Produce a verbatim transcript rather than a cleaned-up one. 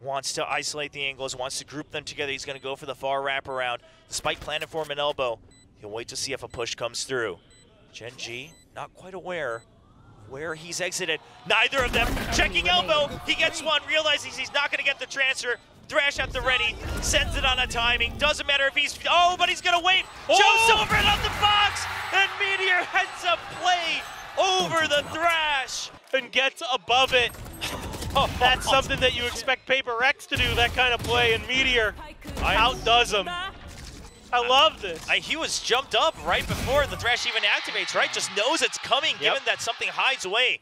wants to isolate the angles, wants to group them together. He's going to go for the far wraparound. The spike planted for him an elbow. He'll wait to see if a push comes through. Gen. G, not quite aware where he's exited. Neither of them. Checking elbow. He gets one, realizes he's not going to get the transfer. Thrash at the ready, sends it on a timing. Doesn't matter if he's, oh, but he's going to wait. Oh. Jumps over it on the box, and Meteor heads a play over the Thrash and gets above it. That's something that you expect Paper Rex to do, that kind of play, and Meteor outdoes him. I love this. I, he was jumped up right before the Thrash even activates, right? Just knows it's coming, yep. Given that something hides away.